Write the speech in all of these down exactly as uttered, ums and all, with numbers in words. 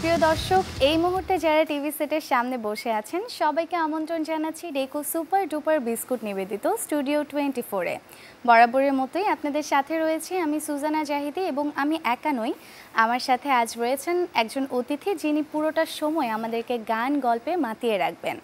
প্রিয় দর্শক এই মুহূর্তে যারা টিভি সেটের সামনে বসে আছেন সবাইকে আমন্ত্রণ জানাচ্ছি ডেকো সুপার ডুপার বিস্কুট নিবেদিত স্টুডিও চব্বিশ এ। বরাবরের মতোই আপনাদের সাথে রয়েছে আমি সুজানা জাহিদি এবং আমি একা নই, আমার সাথে আজ রয়েছেন একজন অতিথি যিনি পুরোটা সময় আমাদেরকে গান গল্পে মাতিয়ে রাখবেন।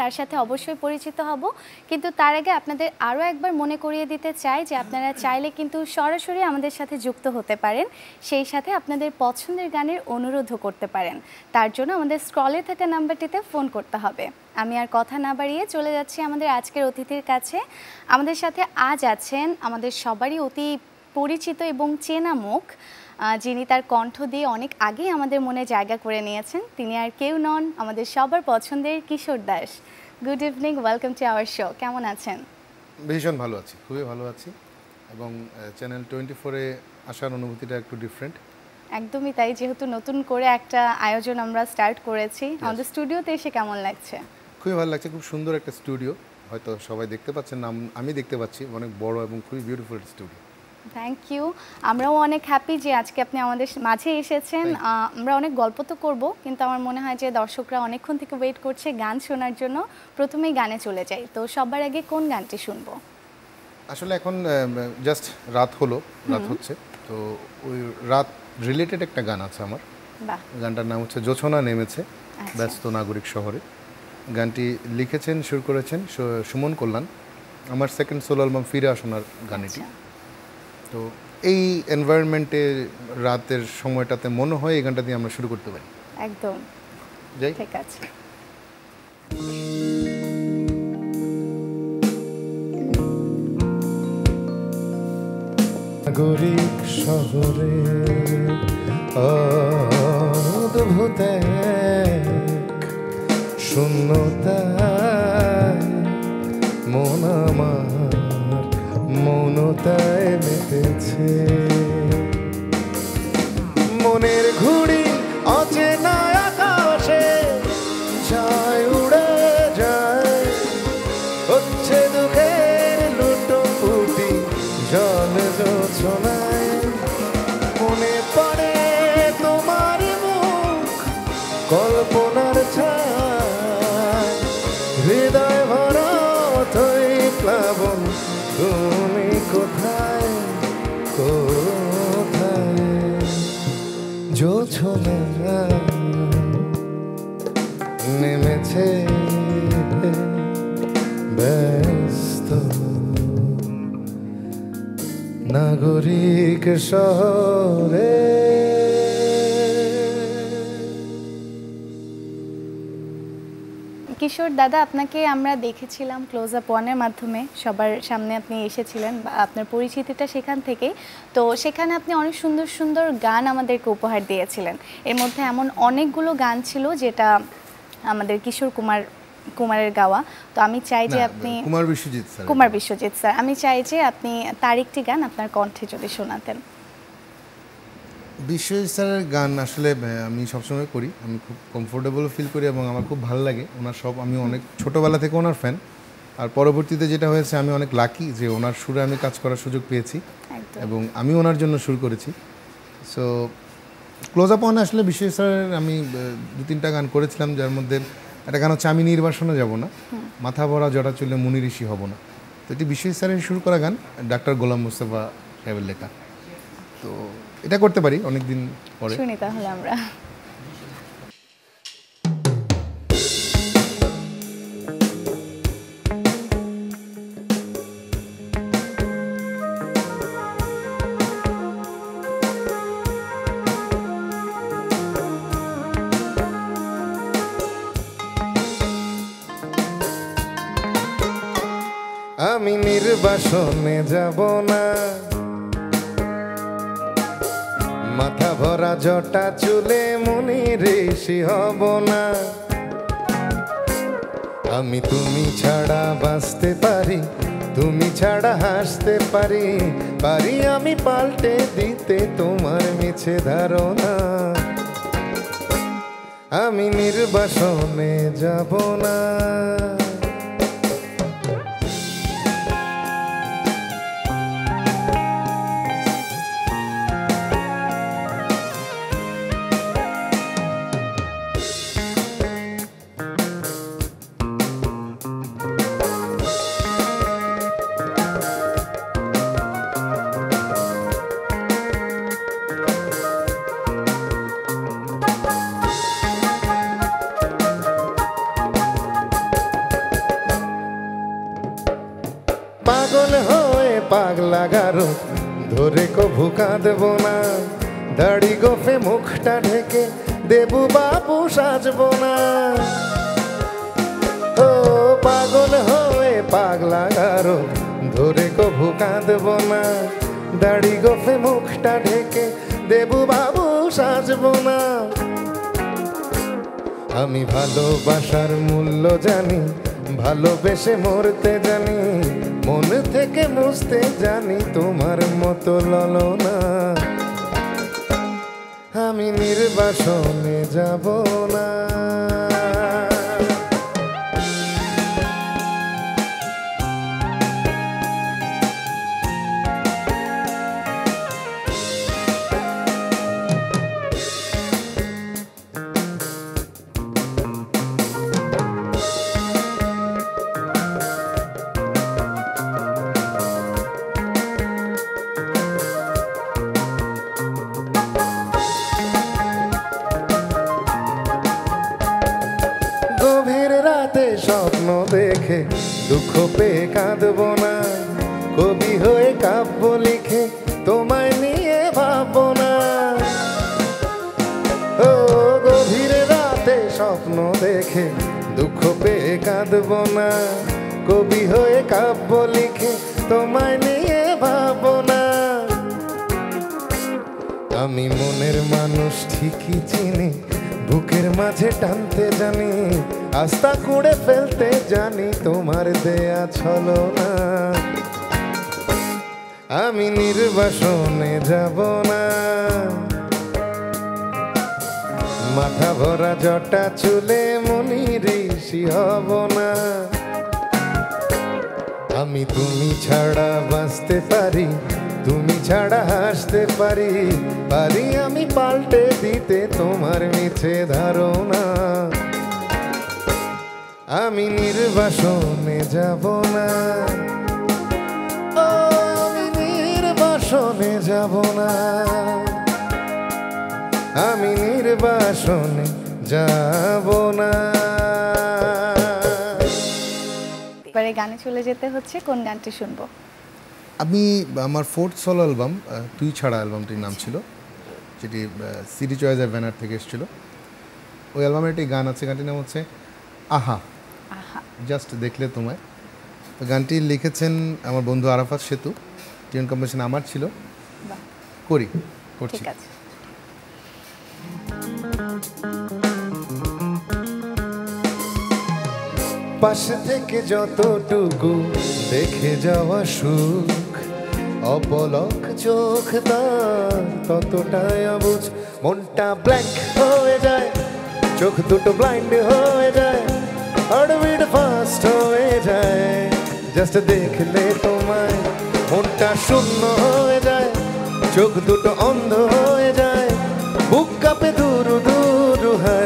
তার সাথে অবশ্যই পরিচিত হব, কিন্তু তার আগে আপনাদের আরও একবার মনে করিয়ে দিতে চাই যে আপনারা চাইলে কিন্তু সরাসরি আমাদের সাথে যুক্ত হতে পারেন, সেই সাথে আপনাদের পছন্দের গানের অনুরোধও করতে পারেন। তার জন্য আমাদের স্ক্রলে থাকা নাম্বারটিতে ফোন করতে হবে। আমি আর কথা না বাড়িয়ে চলে যাচ্ছি আমাদের আজকের অতিথির কাছে। আমাদের সাথে আজ আছেন আমাদের সবারই অতি পরিচিত এবং চেনা মুখ, যিনি তার কণ্ঠ দিয়ে অনেক আগেই আমাদের মনে জায়গা করে নিয়েছেন। তিনি আর কেউ নন, আমাদের সবার পছন্দের Kishore Das. Good evening, welcome to our show. কেমন আছেন? ভীষণ ভালো আছি, খুবই ভালো আছি। এবং চ্যানেল টোয়েন্টি ফোরে আসার অনুভূতিটা একটু ডিফারেন্ট। একদমই তাই, যেহেতু নতুন করে একটা আয়োজন আমরা স্টার্ট করেছি। আমাদের স্টুডিওতে এসে কেমন লাগছে? খুবই ভালো লাগছে, খুব সুন্দর একটা স্টুডিও। হয়তো সবাই দেখতে পাচ্ছেন না, আমি দেখতে পাচ্ছি। অনেক বড় এবং খুবই বিউটিফুল স্টুডিও। Thank you. আমরাও অনেক হ্যাপি যে আজকে আপনি আমাদের মাঝে এসেছেন। আমরা অনেক গল্প তো করবো, কিন্তু আমার মনে হয় যে দর্শকরা অনেকক্ষণ থেকে ওয়েট করছে গান শোনার জন্য। প্রথমেই গানে চলে যাই, তো সবার আগে কোন গানটি শুনবো? আসলে এখন জাস্ট রাত হলো, রাত হচ্ছে, তো ওই রাত রিলেটেড একটা গান আছে আমার। গানটার নাম হচ্ছে জোছনা নেমেছে ব্যস্ত নাগরিক শহরে। গানটি লিখেছেন, সুর করেছেন সুমন কল্যাণ। আমার সেকেন্ড সোলো অ্যালবাম ফিরে আসনার গানটি। তো এই এনভায়রনমেন্টে রাতের সময়টাতে মনে হয় এই গানটা দিয়ে আমরা শুরু করতে পারি। একদম, ঠিক আছে। নাগরিক শহরে অদ্ভুত এক শূন্যতা, মন আমার মৌনতায় মেতেছে। মনের ঘুড়ি অচেনা আকাশে যায় উড়ে যায়, হচ্ছে দুঃখের লুটোপুটি জল জোছনায়। মনে পড়ে তোমার মুখ কল্পনার ছায়, হৃদয় ভরা অথই প্লাবন। তুমি কোথায় কোথায় জোছনা নেমেছে ব্যস্ত নাগরিক শহরে। কিশোর দাদা, আপনাকে আমরা দেখেছিলাম ক্লোজ আপ ওয়ানের মাধ্যমে, সবার সামনে আপনি এসেছিলেন, আপনার পরিচিতিটা সেখান থেকে। তো সেখানে আপনি অনেক সুন্দর সুন্দর গান আমাদেরকে উপহার দিয়েছিলেন। এর মধ্যে এমন অনেকগুলো গান ছিল যেটা আমাদের কিশোর কুমার কুমারের গাওয়া। তো আমি চাই যে আপনি কুমার বিশ্বজিৎ স্যার কুমার বিশ্বজিৎ স্যার আমি চাই যে আপনি তার একটি গান আপনার কণ্ঠে যদি শোনাতেন। বিশ্বজিৎ স্যারের গান আসলে আমি সবসময় করি, আমি খুব কমফোর্টেবল ফিল করি এবং আমার খুব ভালো লাগে ওনার সব। আমি অনেক ছোটোবেলা থেকে ওনার ফ্যান, আর পরবর্তীতে যেটা হয়েছে আমি অনেক লাকি যে ওনার সুরে আমি কাজ করার সুযোগ পেয়েছি এবং আমি ওনার জন্য সুর করেছি। সো ক্লোজ আপ ওয়ান আসলে বিশ্বজিৎ স্যারের আমি দু তিনটা গান করেছিলাম, যার মধ্যে একটা গান হচ্ছে আমি নির্বাসনে যাব না, মাথা ভরা জটা চুলে মুনি ঋষি হব না। তো এটি বিশ্বজিৎ স্যারের সুর করা গান, ডাক্তার গোলাম মুস্তাফা সাহেবের লেখা। তো এটা করতে পারি অনেকদিন পরে, শুনি তাহলে আমরা। আমি নির্বাসনে যাব না, মাথা ভরা জটা চুলে মুনি ঋষি হব না। আমি তুমি ছাড়া বাঁচতে পারি, তুমি ছাড়া হাসতে পারি, পারি আমি পাল্টে দিতে তোমার মিছে ধারণা। আমি নির্বাসনে যাব না। आरो धोरे को भूखा देबो ना दाड़ी गोफे मुखटा ढेके देबू बाबू साजबो ना ओ पागल होए पागला गारो धोरे को भूखा देबो ना दाड़ी गोफे मुखटा ढेके देबू बाबू साजबो ना आमी भालोबासार मूल्य जानी भालोबेशे मरते जानी मन थेके मुछते जानी तोमार मतो ललना आमी निर्बासने जाबो ना दुख पे काँदबो ना कवि हये काव्य लिखे तोमाय निये भाबबो ना ओ गभीर राते स्वप्न देखे दुख पे काँदबो ना कवि हये काव्य लिखे तोमाय निये भाबबो ना आमी मनेर मानुष ठीकई चिनी बुकेर माझे टानते जानी आस्था कूड़े फेलते जानी तुम्हारे देया छलो ना आमी निर्बासने जाबो ना माथा भरा जटा चुले मुनि ऋषि हबो ना आमी तुमी छाड़ा बाँचते पारी तुमी छाड़ा हासते पारी पारी आमी पाल्टे दीते तुम्हार मिछे धारणा आमी निर्बासने जाबो ना ओ आमी निर्बासने जाबो ना आमी निर्बासने जाबो ना এবারে গানে চলে যেতে হচ্ছে কোন গানটি শুনবো আমি আমার फोर्थ सोलो অ্যালবাম তুই ছাড়া অ্যালবামটির নাম ছিল যেটি সিডি চয়েসের ব্যানার থেকে এসেছিল ওই অ্যালবামে একটি গান আছে গানটির নাম হচ্ছে আহা जस्ट देखले तुम्हें तो गानटी लिखे बंधु आराफात सेतु टीन कम्बिनेशन आमार छिलो करी करछि पाश थेके जतटुकु देखे जावा सुख अपलक चोख तार ततटाय अबुझ मनटा ब्लैंक होये जाय चोख दुटो ब्लाइंड होये जाय फास्ट होए जाए जस्ट देख ले तुम्हारे मुनटा शून्य होए जाए चोख दुटो अंध होए जाए बुक कापे दूर दूर है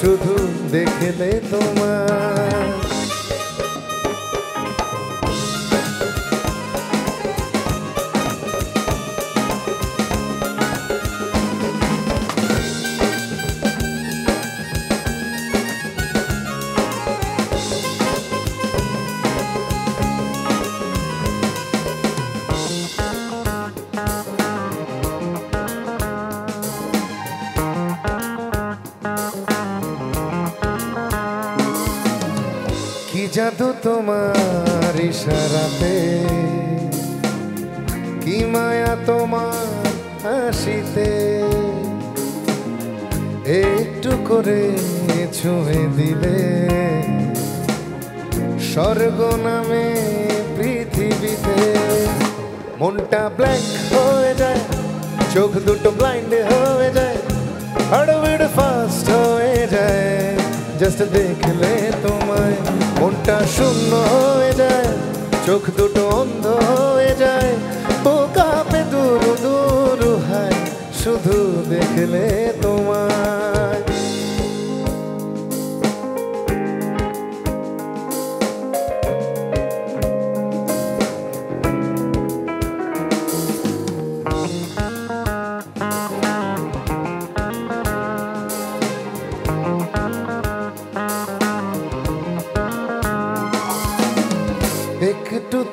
शुधु देख ले तुम्हारे जादू तुम्हार इशाराते की माया तुम्हार हासिते एकटू करे छुए दिले स्वर्ग नामे पृथिवीते मुनटा ब्लैंक होए जाए चोख दुटो ब्लाइंड होए जाए हड़बड़ फास्ट होए जाए जस्ट देख ले तुम्हारे मुनटा शून्य होए जाए चोख दुटो अंध होए जाए पोका पे दूर दूर है शुधु देख ले तुम्हार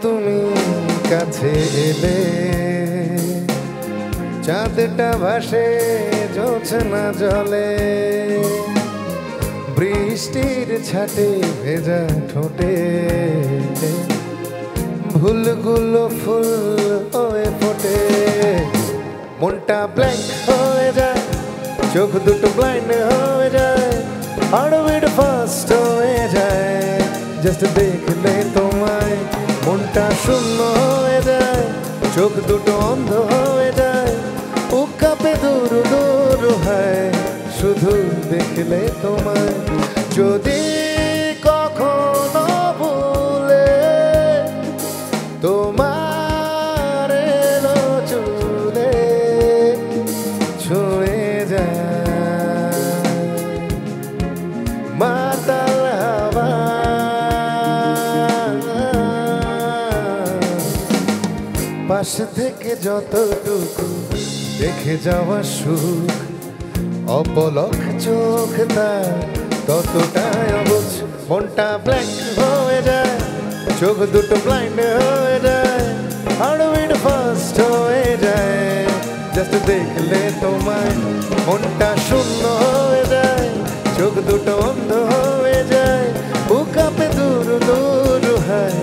तुम्हें काछे एले দুটা ভাসে জোছনা জলে বৃষ্টির ছাটে ভেজা ঠোঁটে ভুলগুলো ফুল হয়ে ফোটে মনটা ব্ল্যাঙ্ক হয়ে যায় চোখ দুটো ব্লাইন্ড হয়ে যায় হার্টবিট ফাস্ট হয়ে যায় জাস্ট দেখলে তোমায় মনটা শূন্য হয়ে যায় চোখ দুটো অন্ধ হয়ে যায় উকাপে দূর দূর হয় শুধু দেখলে তোমায় যদি কখনো ভুলে তোমার এলো চুলে ছুঁয়ে যায় মাতাল হাওয়া পাশ থেকে যতটুকু দেখে যাওয়া সুখ অপলক চোখ তার ততটাই অবুঝ মনটা ব্ল্যাঙ্ক হয়ে যায় চোখ দুটো ব্লাইন্ড হয়ে যায় হার্টবিট ফাস্ট হয়ে যায় জাস্ট দেখলে তোমায় মনটা শূন্য হয়ে যায় চোখ দুটো অন্ধ হয়ে যায় বুক কাঁপে দূর দূর হয়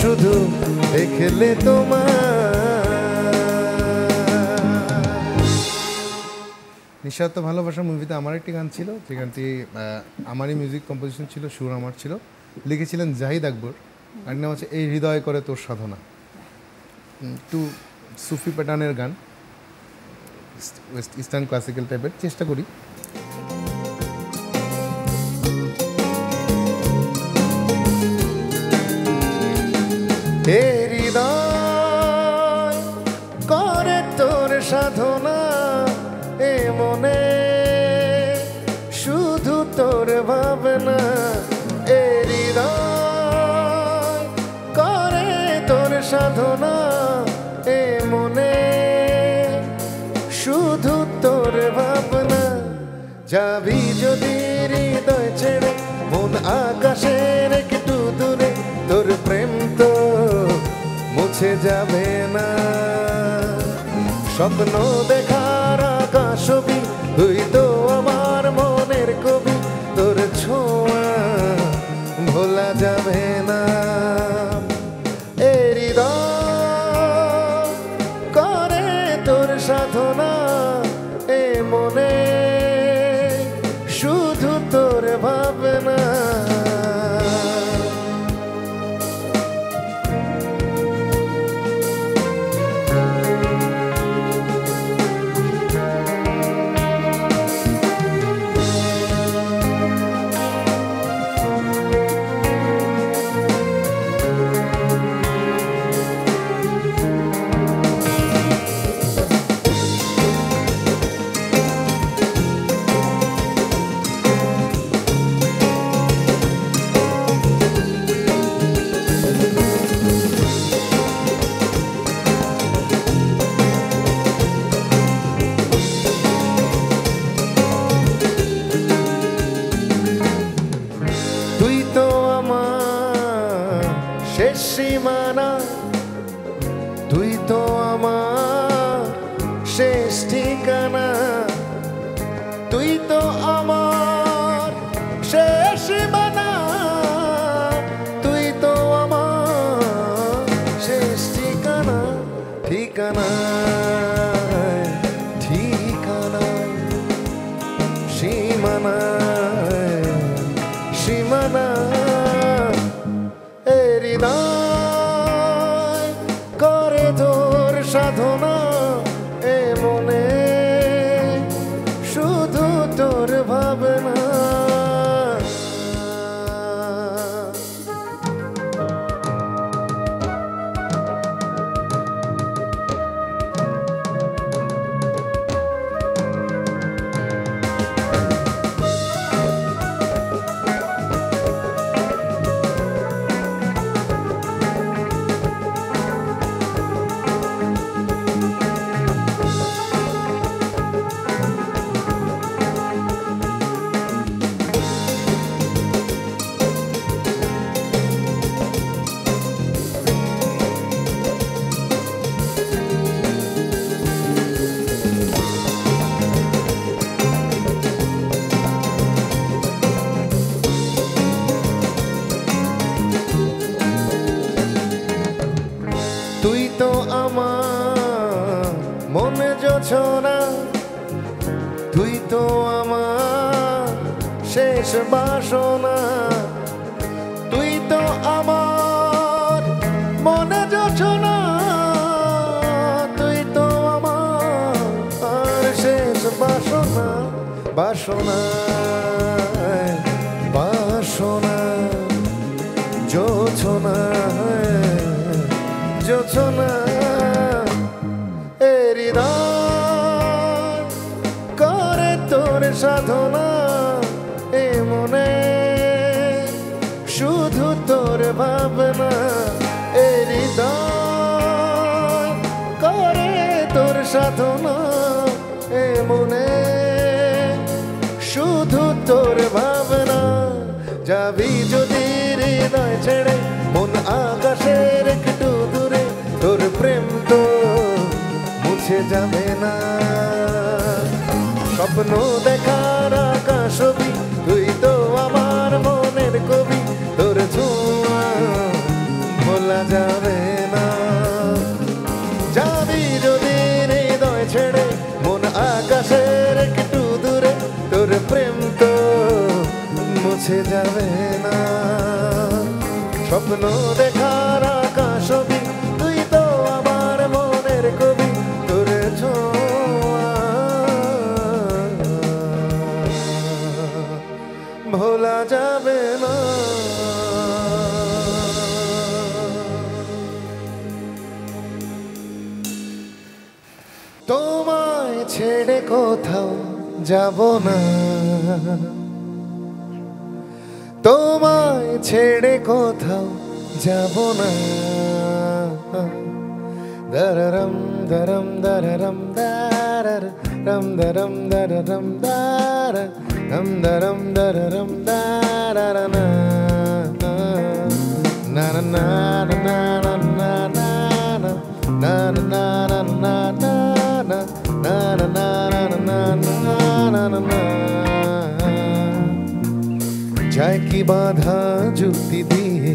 শুধু দেখলে তোমায় নিঃস্বার্থ ভালোবাসা মুভিতে আমার একটি গান ছিল যে গানটি আমারই মিউজিক কম্পোজিশন ছিল সুর আমার ছিল লিখেছিলেন জাহিদ আকবর গানের নাম হচ্ছে এই হৃদয় করে তোর সাধনা একটু সুফি প্যাটার্নের গান ওয়েস্ট ইস্টার্ন ক্লাসিক্যাল টাইপের চেষ্টা করি এই হৃদয় করে তোর সাধনা মনে শুধু তোর ভাবনা এ হৃদয় করে তোর সাধনা এ মনে শুধু তোর ভাবনা যাবি যদি হৃদয় ছেড়ে মন আকাশের একটু দূরে তোর প্রেম তো মুছে যাবে না স্বপ্ন দেখার ছবি তুই তো আমার মনের কবি তোর ছোঁয়া ভোলা যাবে না এ হৃদয় করে তোর সাধনা এ মনে শুধু তোর ভাবনা তুই তো আমার শেষ বাসনা, তুই তো আমার মনে যোছনা, তুই তো আমার শেষ বাসনা, বাসনা বাসনা যোছনা যোছনা সাধনা এ মনে শুধু তোর ভাবনা এ হৃদয় করে তোর সাধনা এ মনে শুধু তোর ভাবনা যাবি যদি হৃদয় ছেড়ে মন আকাশের একটু দূরে তোর প্রেম তো মুছে যাবে না अपनों देखार आकाश भी तुई तो आमार मोनेर कवि तोर छुआ भोला जावे ना जाबी जोदि हृदय छेड़े मन आकाशेर एकटू दूरे तोर प्रेम तो मुछे जावे ना स्वप्न देखार आकाश भी तुई तो आमार मोनेर कवि तोर छुआ भोला जावे ना। তোমায় ছেড়ে কোথাও যাব না, তোমায় ছেড়ে কোথাও যাব না। দররম দরম দররম দরর রম দরম দররম দর dam daram dararam dararana na na na na na na na na na na na na na na na na na na na na jay ki badha jukti diye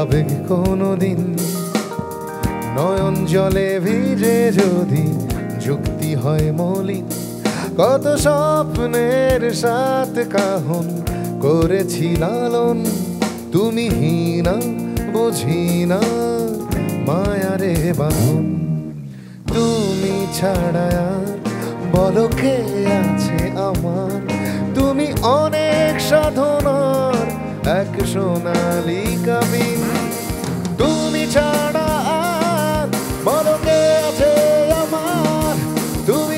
abeg kono din noyon jole bhije jodi jukti hoy molik কত স্বপ্নের সাথে কাহন করেছি লালন তুমি হিনা বুঝিনা মায়ারে বাহন তুমি ছাড়া বলো কে আছে আমার তুমি অনেক সাধনার এক সোনালি কবিন তুমি ছাড়া বলো কে আছে আমার তুমি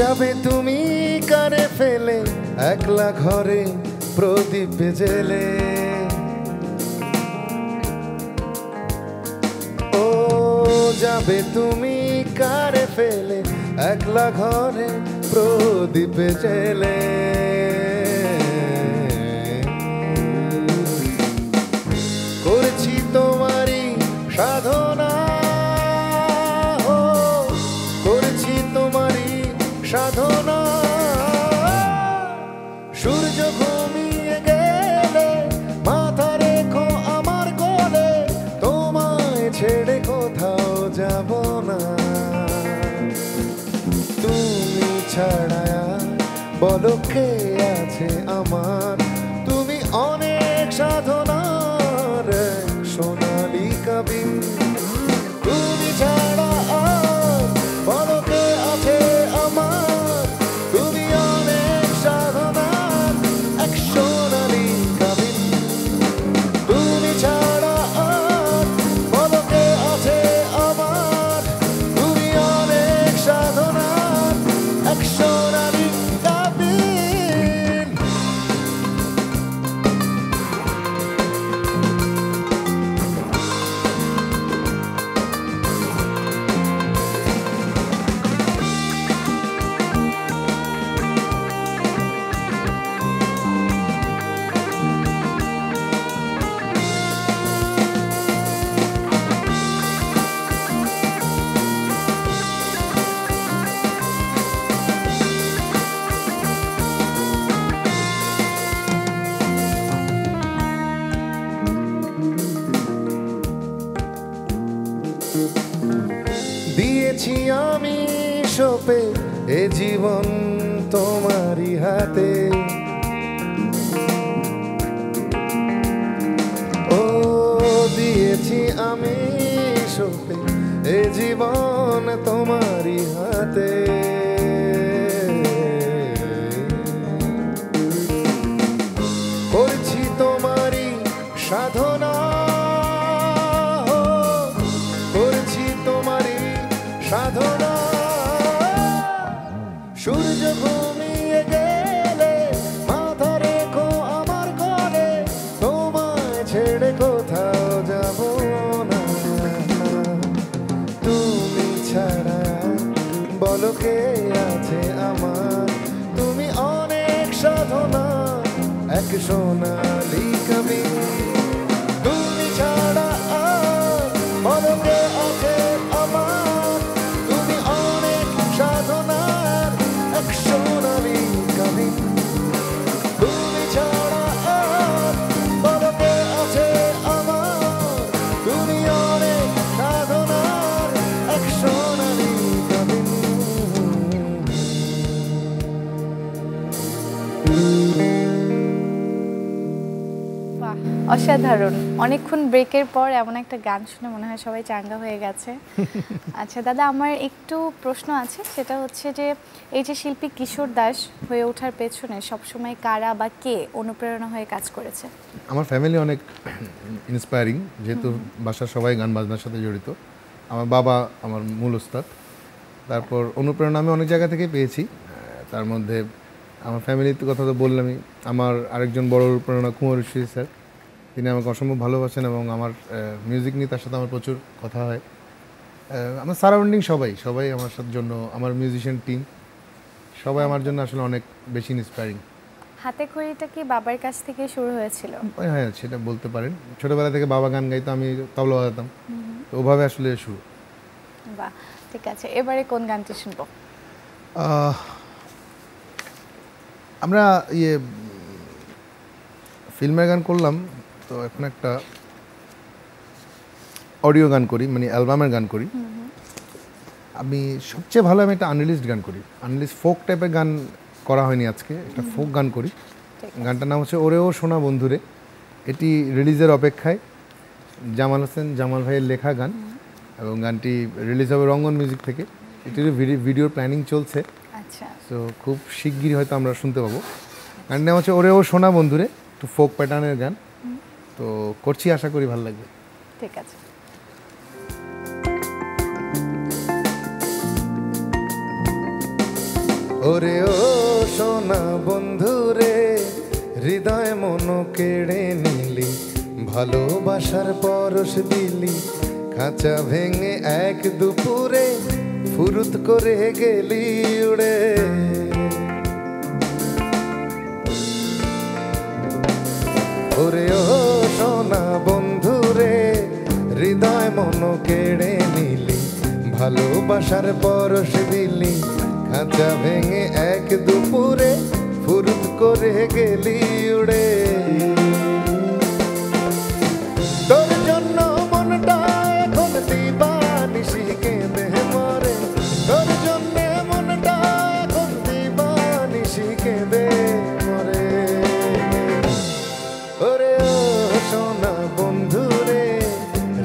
যাবে তুমি কারে ফেলে একলা ঘরে প্রদীপ জেলে ও যাবে তুমি কারে ফেলে একলা ঘরে প্রদীপ জেলে করছি তোমারই সাধনা সাধনা সূর্য ঘুমিয়ে গেলে মাথা রেখো আমার কোলে তোমায় ছেড়ে কোথাও যাব না তুমি ছাড়া বলো কে আছে আমার তুমি অনেক সাধনার সোনালি কবি তুমি ছাড়া বলো কে আছে আমার তুমি অনেক সাধনার এক সোনালি কবি পেয়েছি আমি শোপে এ জীবন তোমারই হাতে। ও দিয়েছি আমি শোপে এ জীবন তোমারই হাতে। করছি তোমারই সাধনা, করছি তোমারই সাধনা। সূর্য ঘুমিয়ে গেলে মাথা রেখো আমার কোলে, তোমায় ছেড়ে কোথাও যাব না। তুমি ছাড়া বলো কে আছে আমার, তুমি অনেক সাধনা এক সোনালি কবি। তুমি ছাড়া আর বলো কে আছে আমার, তুমি অনেক সাধনার এক সোনালি কবি। তুমি ছাড়া আর বলো কে আছে আমার, তুমি অনেক সাধনার এক সোনালি কবি। অসাধারণ। অনেকক্ষণ ব্রেকের পর এমন একটা গান শুনে মনে হয় সবাই চাঙ্গা হয়ে গেছে। আচ্ছা দাদা, আমার একটু প্রশ্ন আছে, সেটা হচ্ছে যে এই যে শিল্পী কিশোর দাস হয়ে ওঠার পেছনে সবসময় কারা বা কে অনুপ্রেরণা হয়ে কাজ করেছে? আমার ফ্যামিলি অনেক ইন্সপায়ারিং, যেহেতু বাসার সবাই গান বাজনার সাথে জড়িত। আমার বাবা আমার মূল ওস্তাদ। তারপর অনুপ্রেরণা আমি অনেক জায়গা থেকে পেয়েছি, তার মধ্যে আমার ফ্যামিলির কথা তো বললামই। আমার আরেকজন বড় অনুপ্রেরণা কুমার বিশ্বজিৎ স্যার, তিনি আমাকে অসম্ভব ভালোবাসেন এবং আমার মিউজিক নিয়ে তার সাথে আমার প্রচুর কথা হয়। আমার সারাউন্ডিং সবাই সবাই আমার সাথে জন্য, আমার মিউজিশিয়ান টিম সবাই আমার জন্য আসলে অনেক বেশি ইন্সপায়ারিং। হাতে খড়িটা কি বাবার কাছ থেকে শুরু হয়েছিল? হ্যাঁ, সেটা বলতে পারেন। ছোটবেলা থেকে বাবা গান গাইতো, আমি তবলা বাজাতাম, তো ওভাবে আসলে শুরু। বাহ, ঠিক আছে। এবারে কোন গানটি শুনব? আমরা ইয়ে ফিল্মের গান করলাম, তো এখন একটা অডিও গান করি, মানে অ্যালবামের গান করি। আমি সবচেয়ে ভালো আমি একটা আনরিলিজড গান করি, আনরিলিজড ফোক টাইপের গান করা হয়নি, আজকে একটা ফোক গান করি। গানটার নাম হচ্ছে ওরেও সোনা বন্ধুরে। এটি রিলিজের অপেক্ষায়, জামাল হোসেন জামাল ভাইয়ের লেখা গান এবং গানটি রিলিজ হবে রঙ্গন মিউজিক থেকে। এটির ভিডিওর প্ল্যানিং চলছে, তো খুব শিগগিরই হয়তো আমরা শুনতে পাবো। গানটার নাম হচ্ছে ওরেও সোনা বন্ধুরে, একটু ফোক প্যাটার্নের গান, তো করছি, আশা করি ভালো লাগবে। ঠিক আছে। ওরে ও সোনা বন্ধুরে, হৃদয় মন কেড়ে নিলি, ভালোবাসার পরশ দিলি, খাঁচা ভেঙে এক দুপুরে ফুরুত করে গেলি উড়ে। ওরে ও সোনা বন্ধুরে, হৃদয় মন কেড়ে নিলি, ভালোবাসার পরশ দিলি, খাঁচা ভেঙে এক দুপুরে ফুরুত করে গেলি উড়ে। তোর জন্য মনটা এখন দিবানিশি কেঁদে মরে, তোর জন্য মনটা এখন দিবানিশি কেঁদে মরে। ওরে ও সোনা বন্ধুরে,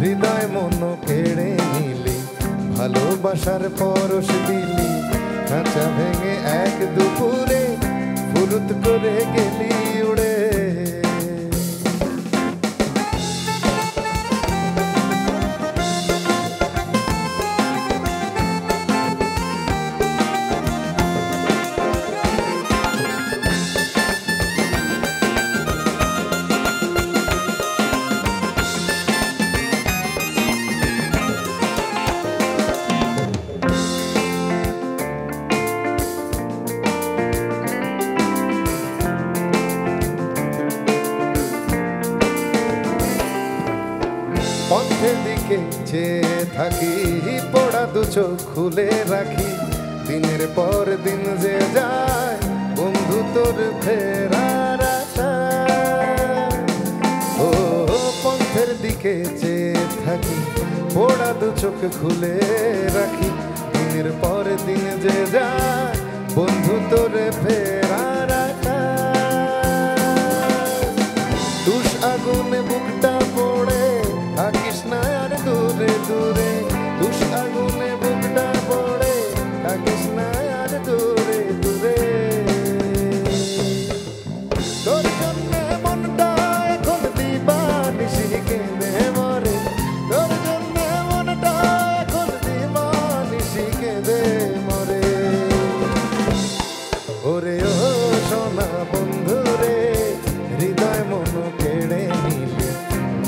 হৃদয় মন কেড়ে নিলি, ভালোবাসার পরশ দিলি, খাঁচা ভেঙে এক দুপুরে ফুরুত করে গেলি উড়ে। যে থাকি পড়া দু চোখ খুলে রাখি, দিনের পর দিন যে যায় বন্ধু তোর ফেরার আশা। ও পথের দিকে যে থাকি পড়া দু চোখ খুলে রাখি, দিনের পর দিন যে যায় বন্ধু তোরে ফেরার আকাশ তুষ আগুনে বুকটা পড়ে থাকিস না আর দূরে দূরে তুষ আগুনে বুকটা পড়ে থাকিস না আর দূরে দূরে তোর জন্য মনটা এখন দিবানিশি কেঁদে মরে তোর জন্য মনটা এখন দিবানিশি কেঁদে মরে ওরে ও সোনা বন্ধুরে হৃদয় মন কেড়ে নিলে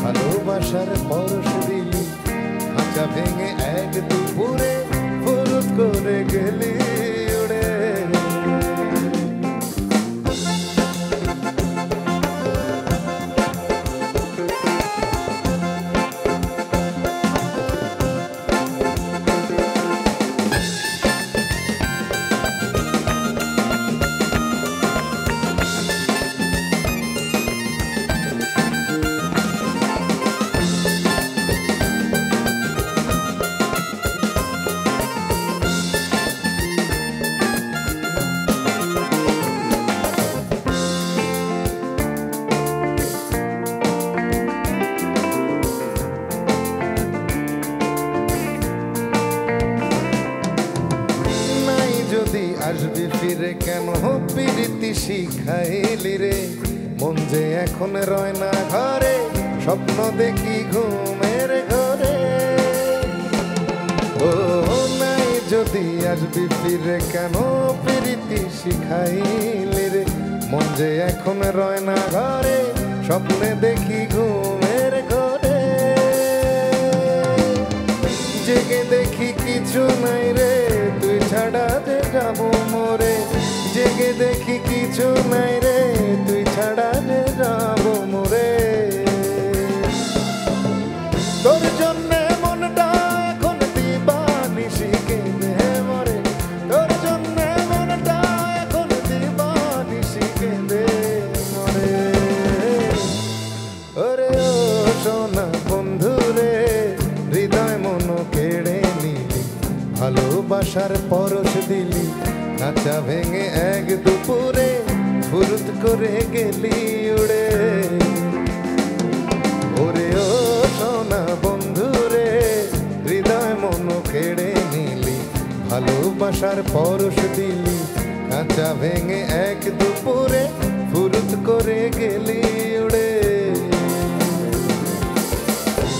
ভালোবাসার পরশ দিলি খাঁচা ভেঙে এক দুপুরে ফুরুত করে গেলি উড়ে আসবি ফিরে কেন পিরিতি শিখাইলি রে মন যে এখন রয় না ঘরে স্বপ্ন দেখি ঘুমের ঘরে ও নাই যদি আসবি ফিরে কেন পিরিতি শিখাইলি রে মন যে এখন রয় না ঘরে স্বপ্নে দেখি ঘুমের ঘরে জেগে দেখি কিছু নাই রে তুই ছাড়া যাবো মোরে জেগে দেখি কিছু নাই রে তুই ছাড়া যাবো মোরে তোর জন্য মনটা এখন দিবানিশি কেঁদে মরে তোর জন্য মনটা এখন দিবানিশি কেঁদে মরে ওরে ও সোনা বন্ধুরে হৃদয় মন কেড়ে নিলি ভালোবাসার পরশ দিলি কাঁচা ভেঙে এক দুপুরে ফুরুত করে গেলি উড়ে ওরে ও সোনা বন্ধুরে হৃদয় মন কেড়ে নিলি ভালোবাসার পরশ দিলি কাঁচা ভেঙে এক দুপুরে ফুরুত করে গেলি উড়ে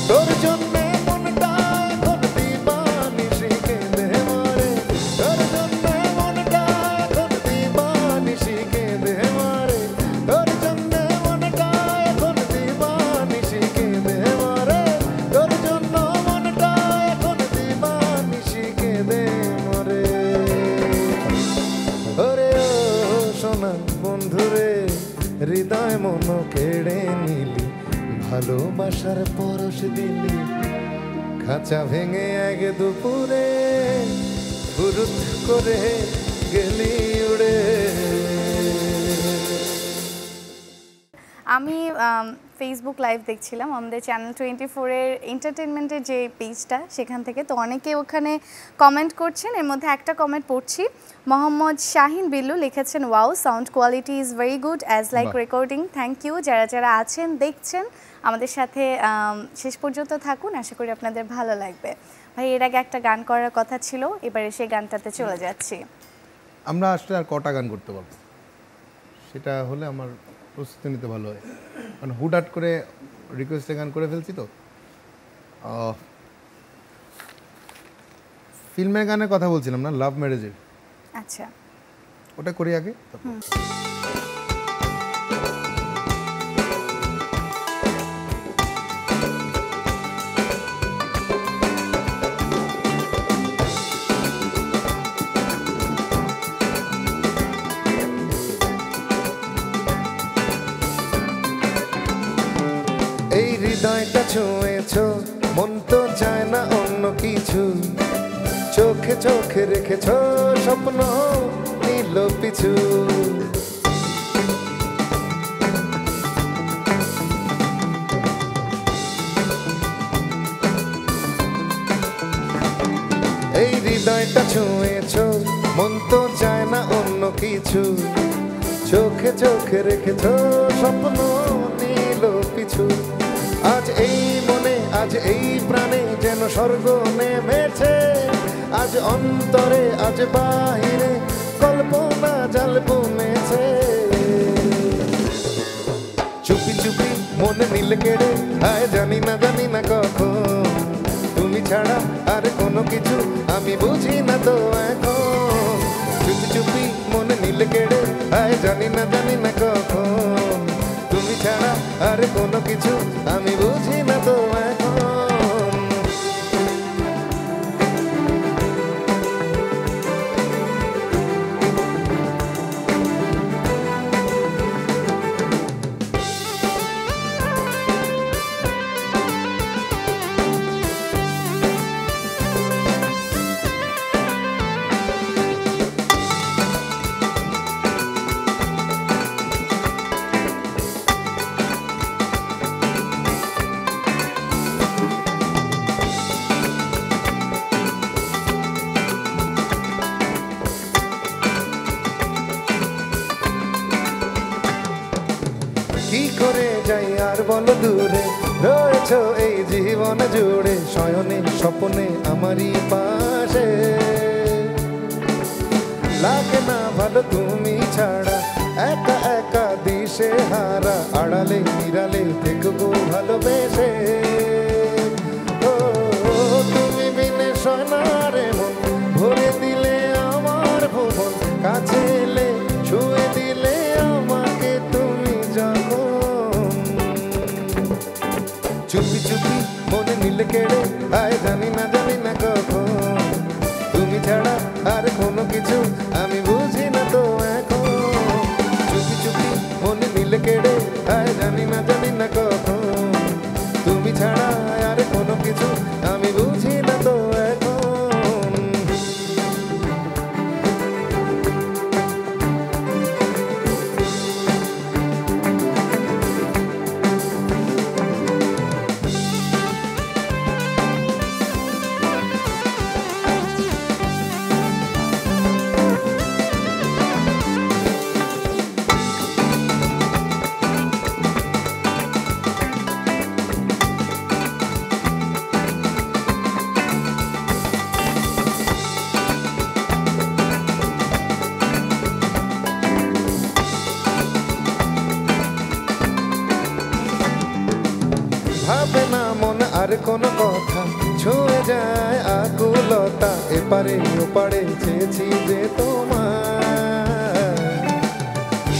তোর জন্য হৃদয় মন কেড়ে নিলি ভালোবাসার পরশ দিলি খাঁচা ভেঙে এক দুপুরে ফুরুত করে গেলি উড়ে। আমি ফেসবুক লাইভ দেখছিলাম আমাদের চ্যানেল টোয়েন্টি ফোরের এন্টারটেনমেন্টের যে পেজটা সেখান থেকে, তো অনেকে ওখানে কমেন্ট করছেন। এর মধ্যে একটা কমেন্ট পড়ছি, মোহাম্মদ শাহিন বিল্লু লিখেছেন, wow sound quality is very good as like recording, thank you. যারা যারা আছেন দেখছেন আমাদের সাথে শেষ পর্যন্ত থাকুন, আশা করি আপনাদের ভালো লাগবে। ভাই এর আগে একটা গান করার কথা ছিল, এবারে সেই গানটাতে চলে যাচ্ছি। আমরা আসলে আর কটা গান করতে পারবো সেটা হলে আমার প্রস্তুতি নিতে ভালো হয়, কারণ হুটহাট করে রিকোয়েস্টে গান করে ফেলছি। তো ফিল্মের গানের কথা বলছিলাম না, লাভ ম্যারেজের, আচ্ছা ওটা করি আগে। হৃদয়টা ছুঁয়েছ মন তো চায় না অন্য কিছু, চোখে চোখে রেখেছ স্বপ্ন নীল পিছু, এই হৃদয়টা छुएছো मन तो चाय ना अन्य किछु चोखे चोखे रेखेছো स्वप्न नीलो पिछु आज एई मने आज एई प्राणे जेनो स्वर्ग नेमेछे आज अंतरे आज बाहिरे कल्पना जल्पनेछे चुपी चुपी मन नील केड़े आय जानी ना जानी ना कखन तुमी छाड़ा आर कोनो किछु आमी बुझी ना तो एखन चुपी चुपी मन नील केड़े आय जानी ना जानी ना कखन तुमी छाड़ा आर कोनो किछु आमी बुझी ना तो एखन बोलो दूरे रोएछो ए जीवन जुड़े शयने सपने आमारी पाशे लागे ना भालो तुमी छाड़ा एका एका दिशे हारा आड़ाले निराले देखबो भालोबेशे ओ तुमी बिने सोनारे मन भरे दिले आमार भुवन काछे ले छुए दिले आमाके तुमी जानो चुपी चुपी मन नील केड़े आय जानी ना जानी ना कखन तुमी छाड़ा आर कोनो किछु आमी बुझी ना तो एखन चुपी चुपी मन नील केड़े आय जानी ना जानी ना कखन तुमी छाड़ा आर कोनो किछु आमी बुझी ना तो कोनो कथा छुए जाए आकुलता एपारे ओपारे चेची जे तोमार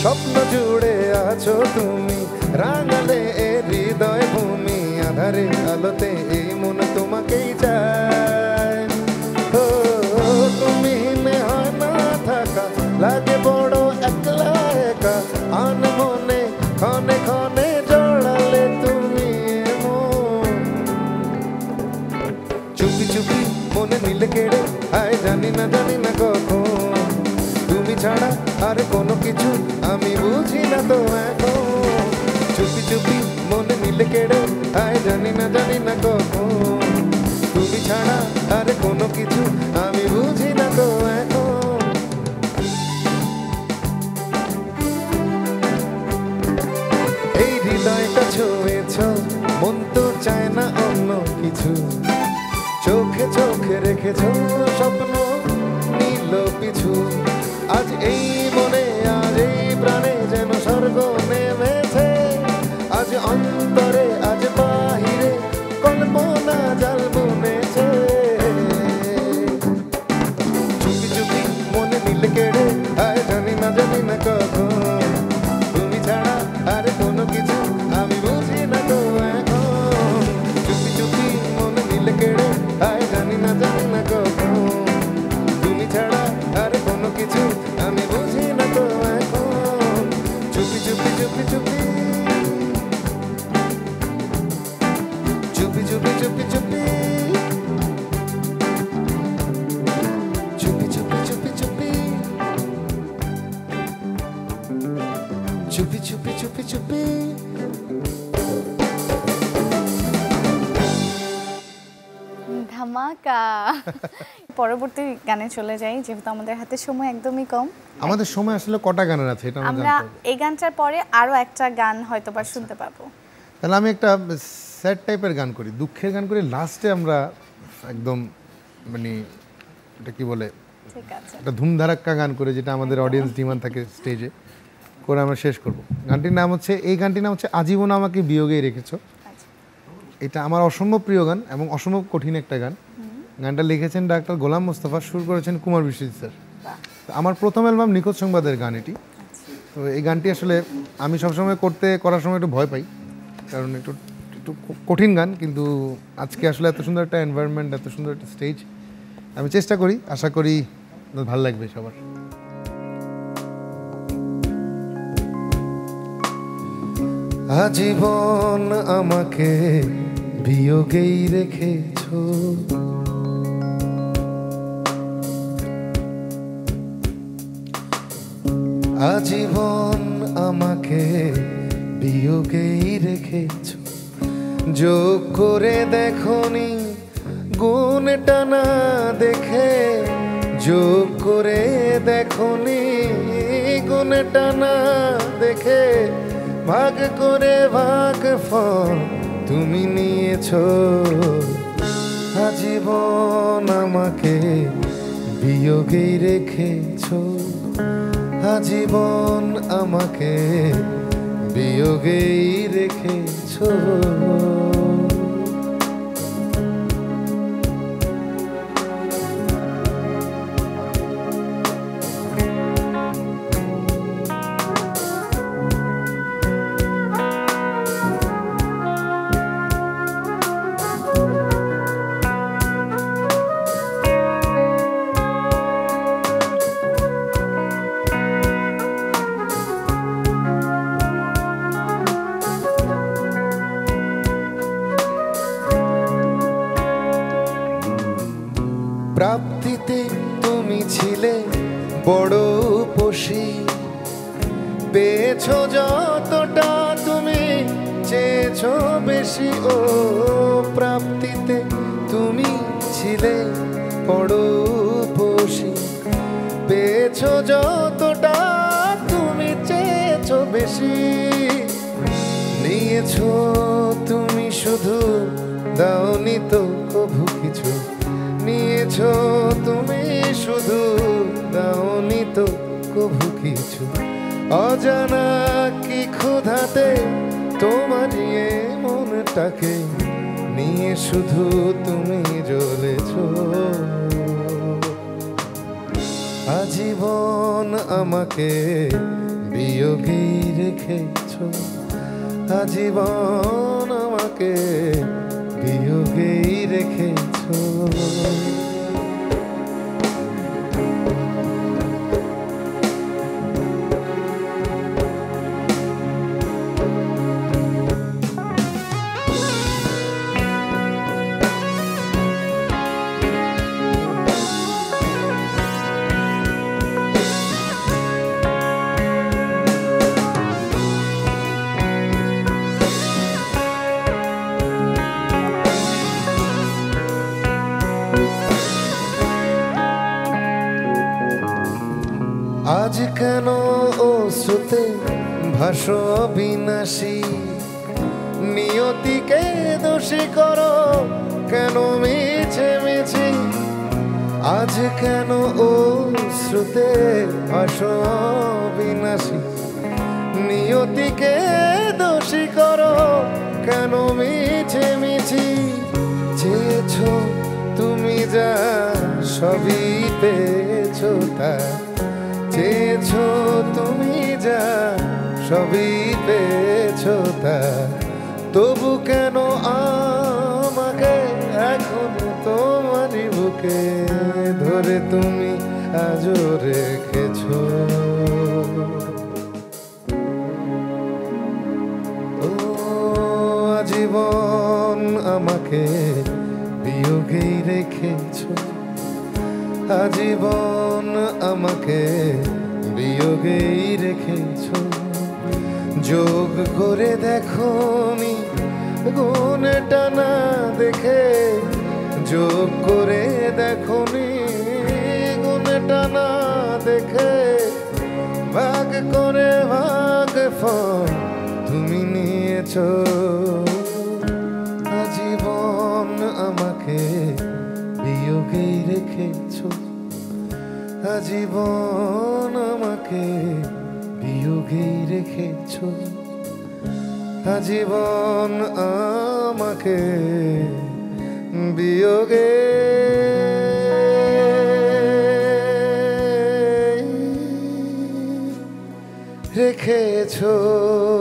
स्वप्न जुड़े आछो तुमी रांगाले ए हृदय भूमि आधारे आलोते ए मन तोमाकेई चाय ओ तुमी ने हाय ना थाका लागे बड़ो एकला एका आन मने खने खने मन नील केड़े आय जानी ना जानी ना कखन तुमी छाड़ा आर कोनो किछु आमी बुझी ना तो एखन चुपी चुपी मन नील केड़े आय जानी ना जानी ना कखन तुमी छाड़ा आर कोनो किछु आमी बुझी ना तो एखन এই হৃদয়টা ছুঁয়েছো মন তো চায় না অন্য কিছু चोखे चोखे रेखेछो स्वप्न नीलो पिछु आज এই মনে आज এই প্রাণে যেন স্বর্গ নেমেছে आज অন্তরে आज বাহিরে কল্পনা জাল বুনেছে চুপি চুপি মনে নীল কেড়ে আয় জানি না জানি না কখন তুমি ছাড়া আর কোনো কিছু আমি বুঝি না তো এখন চুপি চুপি মনে নীল কেড়ে आय जानी ना जानी ना कखन तुमी छाड़ा आर कोनो किछु आमी बुझी ना तो एखन चुपी चुपी चुपी चुपी ধামাকা পরবর্তী গানে চলে যাই যেহেতু আমাদের হাতে সময় একদমই কম। আমাদের সময় আসলে কটা গান আছে এটা আমরা এই গানটার পরে আরো একটা গান হয়তোবা শুনতে পাবো। তাহলে আমি একটা স্যাড টাইপের গান করি, দুঃখের গান করি, লাস্টে আমরা একদম মানে এটা কি বলে ঠিক আছে একটা ধুমধারাক্কা গান করে যেটা আমাদের অডিয়েন্স ডিমান্ড থাকে স্টেজে করে আমরা শেষ করব। গানটির নাম হচ্ছে এই গানটির নাম হচ্ছে আজীবন আমাকে বিয়োগেই রেখেছো। এটা আমার অসম্ভব প্রিয় গান এবং অসম্ভব কঠিন একটা গান। গানটা লিখেছেন ডাক্তার গোলাম মুস্তাফা, সুর করেছেন কুমার বিশ্বজিৎ স্যার। আমার প্রথম অ্যালবাম নিখোঁজ সংবাদের গান এটি। তো এই গানটি আসলে আমি সবসময় করতে করার সময় একটু ভয় পাই কারণ একটু একটু কঠিন গান, কিন্তু আজকে আসলে এত সুন্দর একটা এনভায়রনমেন্ট, এত সুন্দর একটা স্টেজ, আমি চেষ্টা করি, আশা করি ভালো লাগবে সবার। আজীবন আমাকে বিয়োগেই রেখেছো, আজীবন আমাকে বিয়োগেই রেখেছো, যোগ করে দেখোনি গুণটা না দেখে, যোগ করে দেখোনি গুণটা না দেখে, ভাগ করে ভাগ ফল তুমি নিয়েছো। আজীবন আমাকে বিয়োগেই রেখেছো, আজীবন আমাকে বিয়োগেই রেখেছো। প্রাপ্তিতে তুমি ছিলে বড় উপসী, পেয়েছো যতটা তুমি চেয়েছো বেশি। ও প্রাপ্তিতে তুমি ছিলে বড় উপসী, পেয়েছো যতটা তুমি চেয়েছো বেশি। নিয়েছো তুমি শুধু, দাওনি তো কভু কিছু। নিয়েছো তুমি শুধু, দাওনি তো কভু কিছু। অজানা কি ক্ষুধাতে তোমারই মনটাকে নিয়ে শুধু তুমি জ্বলেছো। আজীবন আমাকে বিয়োগেই রেখেছো, আজীবন আমাকে বিয়োগেই রেখেছো। আজ কেন অশ্রুতে ভাসো বিনাশী, নিয়তিকে দোষী করো কেন মিছে মিছি। আজ কেন অশ্রুতে ভাসো বিনাশী, নিয়তিকে দোষী করো কেন মিছে মিছি। চেয়েছো তুমি যা সবই পেয়েছো তা, চেয়েছো তুমি যা সবই পেয়েছো তা, তবু কেন আমাকে এখনো তোমারই বুকে ধরে তুমি আজও রেখেছো। ও আজীবন আমাকে বিয়োগেই রেখেছো, আজীবন আমাকে বিয়োগেই রেখেছো, যোগ করে দেখোনি গুণটা না দেখে, যোগ देखुनी गुने टाना देखे भाग करे भाग फल तुमी नियेछो आजीवन आमाके बियोगे रेखेछो आजीवन आमाके बियोगे रेखेछो आजीवन आमाके बियोगे रेखेछो।